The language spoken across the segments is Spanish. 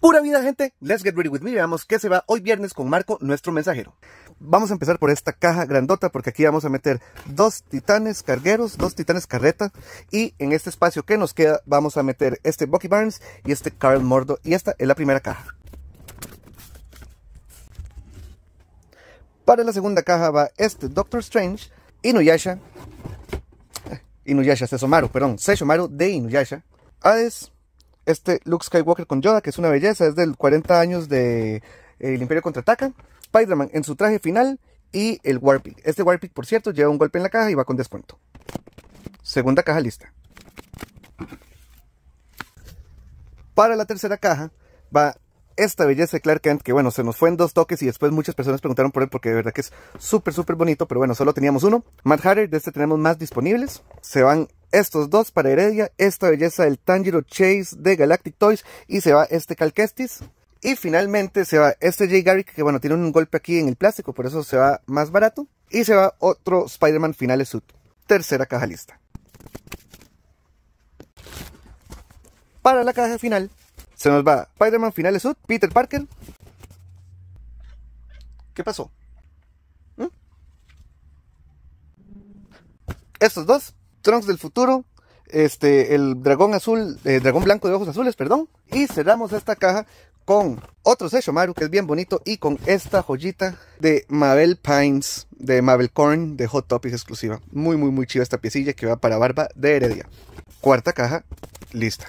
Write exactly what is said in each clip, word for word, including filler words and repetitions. Pura vida, gente, let's get ready with me. Veamos qué se va hoy viernes con Marco, nuestro mensajero. Vamos a empezar por esta caja grandota, porque aquí vamos a meter dos titanes cargueros, dos titanes carreta, y en este espacio que nos queda vamos a meter este Bucky Barnes y este Carl Mordo, y esta es la primera caja. Para la segunda caja va este Doctor Strange, Inuyasha, Inuyasha, Sesshomaru, perdón, Sesshomaru de Inuyasha, Hades, este Luke Skywalker con Yoda, que es una belleza, es del cuarenta años de eh, El Imperio Contraataca, Spider-Man en su traje final y el Warpick. Este Warpick, por cierto, lleva un golpe en la caja y va con descuento. Segunda caja lista. Para la tercera caja va esta belleza de Clark Kent, que bueno, se nos fue en dos toques y después muchas personas preguntaron por él porque de verdad que es súper, súper bonito, pero bueno, solo teníamos uno. Mad Hatter, de este tenemos más disponibles. Se van estos dos para Heredia, esta belleza del Tanjiro Chase de Galactic Toys, y se va este Cal Kestis. Y finalmente se va este Jay Garrick, que bueno, tiene un golpe aquí en el plástico, por eso se va más barato. Y se va otro Spider-Man Finale Suit. Tercera caja lista. Para la caja final se nos va Spider-Man Finale Suit, Peter Parker. ¿Qué pasó? ¿Mm? Estos dos, Trunks del futuro, este, el dragón azul, eh, dragón blanco de ojos azules, perdón. Y cerramos esta caja con otro Sesshomaru, que es bien bonito, y con esta joyita de Mabel Pines, de Mabel Corn, de Hot Topics exclusiva. Muy, muy, muy chiva esta piecilla que va para Barba de Heredia. Cuarta caja lista.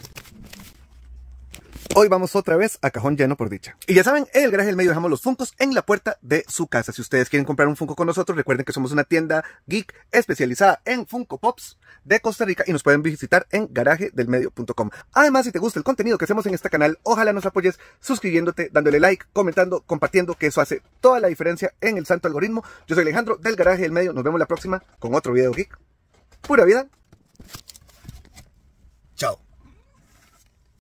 Hoy vamos otra vez a cajón lleno, por dicha. Y ya saben, en El Garaje del Medio dejamos los Funkos en la puerta de su casa. Si ustedes quieren comprar un Funko con nosotros, recuerden que somos una tienda geek especializada en Funko Pops de Costa Rica y nos pueden visitar en garaje del medio punto com. Además, si te gusta el contenido que hacemos en este canal, ojalá nos apoyes suscribiéndote, dándole like, comentando, compartiendo, que eso hace toda la diferencia en el santo algoritmo. Yo soy Alejandro del Garaje del Medio. Nos vemos la próxima con otro video geek. Pura vida.